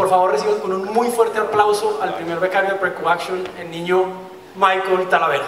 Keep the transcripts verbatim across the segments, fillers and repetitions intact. Por favor, reciban con un muy fuerte aplauso al primer becario de PERCUACTION, el niño Michael Talavera.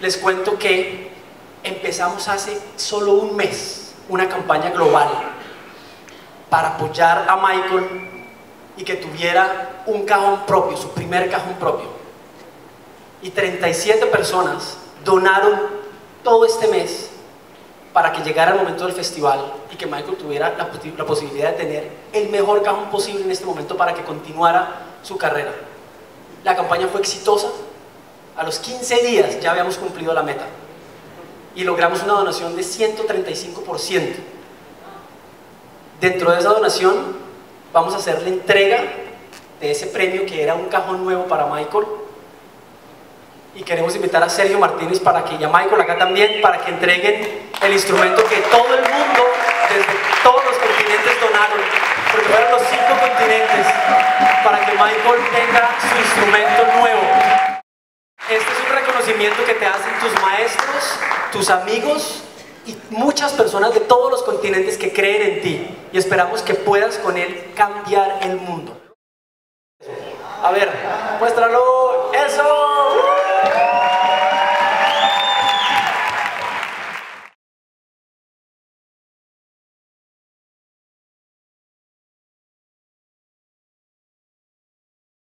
Les cuento que empezamos hace solo un mes una campaña global para apoyar a Michael y que tuviera un cajón propio, su primer cajón propio. Y treinta y siete personas donaron todo este mes para que llegara el momento del festival y que Michael tuviera la, pos la posibilidad de tener el mejor cajón posible en este momento para que continuara su carrera. La campaña fue exitosa. A los quince días ya habíamos cumplido la meta y logramos una donación de ciento treinta y cinco por ciento. Dentro de esa donación vamos a hacer la entrega de ese premio que era un cajón nuevo para Michael y queremos invitar a Sergio Martínez para que, y a Michael acá también, para que entreguen el instrumento que todo el mundo, desde todos los continentes donaron, porque fueron los cinco continentes, para que Michael tenga su instrumento nuevo. Este es un reconocimiento que te hacen tus maestros, tus amigos y muchas personas de todos los continentes que creen en ti, y esperamos que puedas con él cambiar el mundo. A ver, muéstralo.